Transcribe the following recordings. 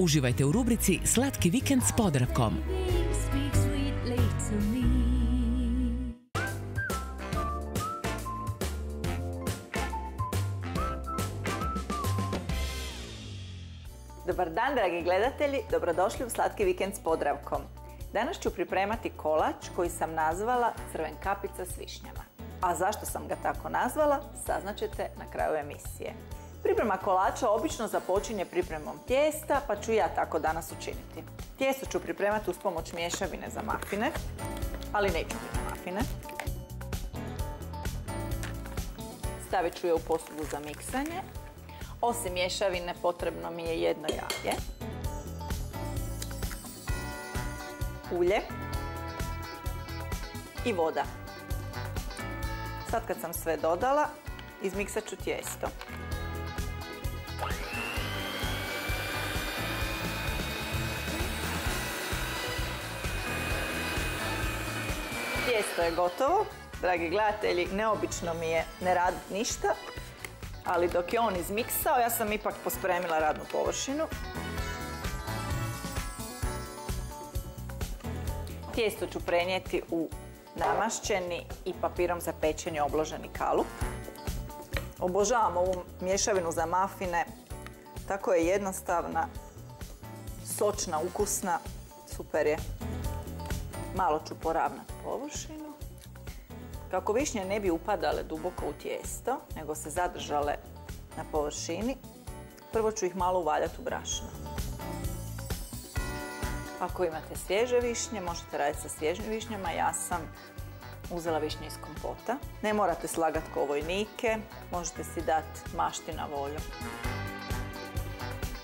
Uživajte u rubrici Slatki vikend s Podravkom. Dobar dan, dragi gledatelji, dobrodošli u Slatki vikend s Podravkom. Danas ću pripremati kolač koji sam nazvala Crvenkapica s višnjama. A zašto sam ga tako nazvala, saznaćete na kraju emisije. Priprema kolača obično započinje pripremom tijesta, pa ću ja tako danas učiniti. Tijesto ću pripremati uz pomoć mješavine za mafine, ali neću biti mafine. Stavit ću je u posudu za miksanje. Osim mješavine potrebno mi je jedno jaje, ulje i voda. Sad kad sam sve dodala, izmiksat ću tijesto. Tijesto je gotovo. Dragi gledatelji, neobično mi je ne raditi ništa, ali dok je on izmiksao, ja sam ipak pospremila radnu površinu. Tijesto ću prenijeti u namašćeni i papirom za pečenje obloženi kalup. Obožavam ovu mješavinu za mafine, tako je jednostavna, sočna, ukusna, super je. Malo ću poravnati površinu. Kako višnje ne bi upadale duboko u tijesto, nego se zadržale na površini, prvo ću ih malo uvaljati u brašno. Ako imate svježe višnje, možete raditi sa svježim višnjama. Ja sam uzela višnje iz kompota. Ne morate slagati ko vojnike, možete si dati mašti na volju.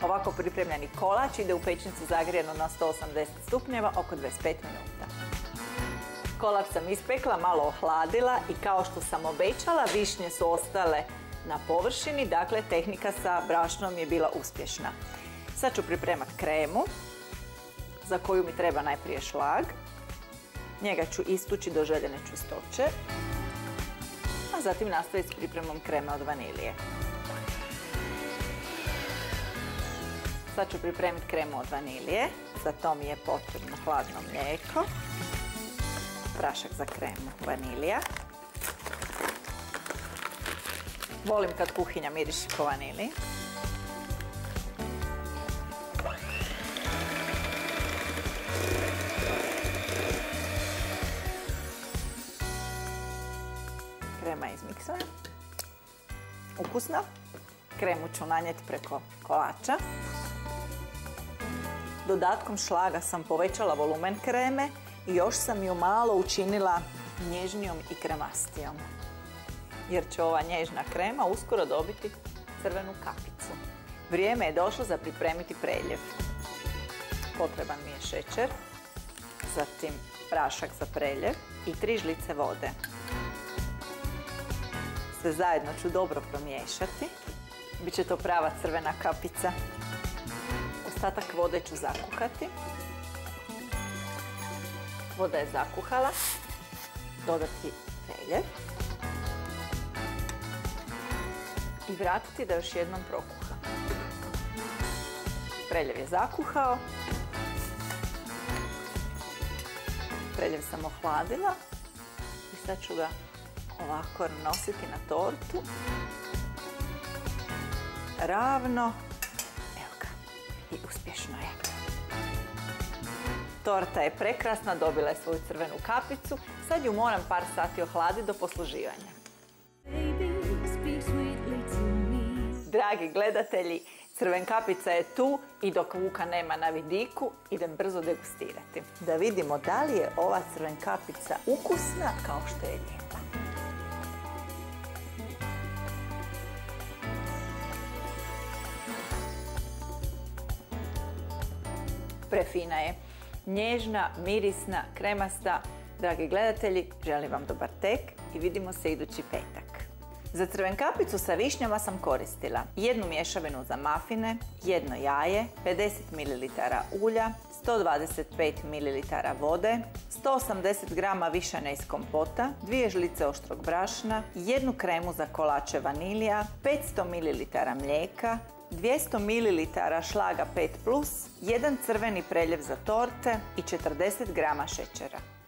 Ovako pripremljeni kolač ide u pećnicu zagrijano na 180 stupnjeva oko 25 minuta. Kolač sam ispekla, malo ohladila i kao što sam obećala, višnje su ostale na površini, dakle tehnika sa brašnom je bila uspješna. Sad ću pripremati kremu, za koju mi treba najprije šlag. Njega ću istući do željene čustoće, a zatim nastaviti s pripremom kreme od vanilije. Sad ću pripremiti kremu od vanilije, za to mi je potrebno hladno mlijeko, prašak za kremu, vanilija. Volim kad kuhinja miriši po vaniliji. Krema je izmiksana, ukusna. Kremu ću nanijeti preko kolača. Dodatkom šlaga sam povećala volumen kreme i još sam ju malo učinila nježnijom i kremastijom. Jer će ova nježna krema uskoro dobiti crvenu kapicu. Vrijeme je došlo za pripremiti preljev. Potreban mi je šećer, zatim prašak za preljev i 3 žlice vode. Sve zajedno ću dobro promiješati. Biće to prava crvena kapica. Ostatak vode ću zakuhati. Voda je zakuhala. Dodati preljev. I vratiti da još jednom prokuha. Preljev je zakuhao. Preljev sam ohladila. I sad ću ga ovako nositi na tortu. Ravno. Evo ga. I uspješno je. Torta je prekrasna, dobila je svoju crvenu kapicu. Sad ju moram par sati ohladiti do posluživanja. Dragi gledatelji, crvenkapica je tu i dok vuka nema na vidiku, idem brzo degustirati. Da vidimo da li je ova crvenkapica ukusna kao što je lijepa. Prefina je. Nježna, mirisna, kremasta. Dragi gledatelji, želim vam dobar tek i vidimo se idući petak. Za crvenkapicu sa višnjama sam koristila jednu mješavinu za mafine, jedno jaje, 50 ml ulja, 125 ml vode, 180 g višanja iz kompota, 2 žlice oštrog brašna, jednu kremu za kolače vanilija, 500 ml mlijeka, 200 ml šlaga 5+, 1 crveni preljev za torte i 40 g šećera.